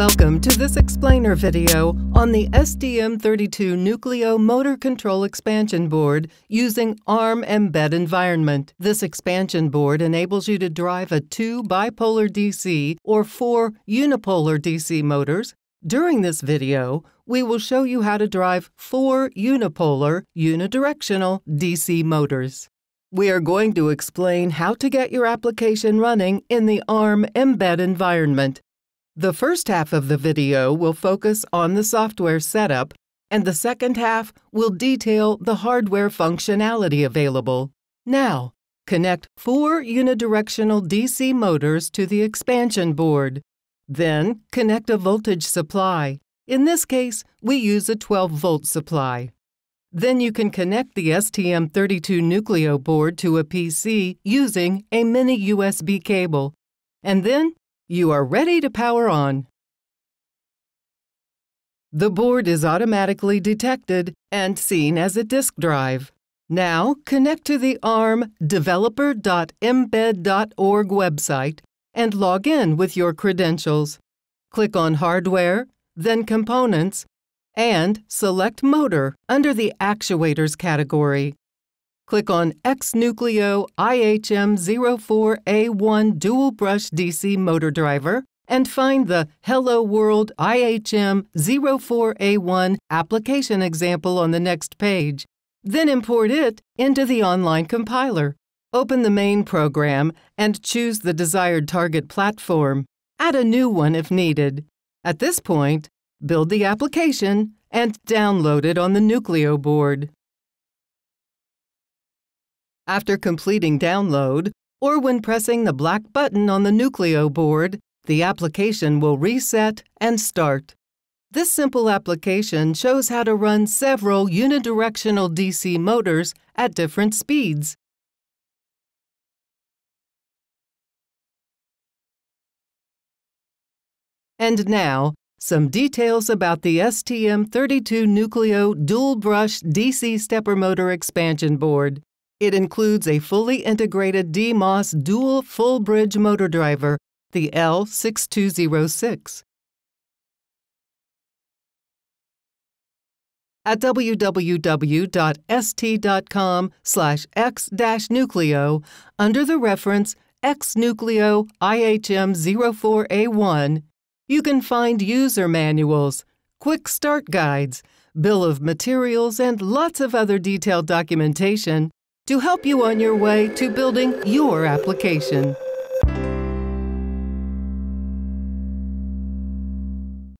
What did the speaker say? Welcome to this explainer video on the STM32 Nucleo Motor Control Expansion Board using ARM mbed Environment. This expansion board enables you to drive a 2 bipolar DC or 4 unipolar DC motors. During this video, we will show you how to drive 4 unipolar, unidirectional DC motors. We are going to explain how to get your application running in the ARM mbed environment. The first half of the video will focus on the software setup, and the second half will detail the hardware functionality available. Now, connect 4 unidirectional DC motors to the expansion board. Then, connect a voltage supply. In this case, we use a 12-volt supply. Then you can connect the STM32 Nucleo board to a PC using a mini USB cable. And then, you are ready to power on. The board is automatically detected and seen as a disk drive. Now connect to the arm.developer.mbed.org website and log in with your credentials. Click on Hardware, then Components, and select Motor under the Actuators category. Click on X-Nucleo IHM04A1 Dual Brush DC Motor Driver and find the Hello World IHM04A1 application example on the next page. Then import it into the online compiler. Open the main program and choose the desired target platform. Add a new one if needed. At this point, build the application and download it on the Nucleo board. After completing download, or when pressing the black button on the Nucleo board, the application will reset and start. This simple application shows how to run several unidirectional DC motors at different speeds. And now, some details about the STM32 Nucleo Dual Brush DC Stepper Motor Expansion Board. It includes a fully integrated DMOS dual full-bridge motor driver, the L6206. At www.st.com/x-nucleo, under the reference X-Nucleo IHM04A1, you can find user manuals, quick start guides, bill of materials, and lots of other detailed documentation to help you on your way to building your application.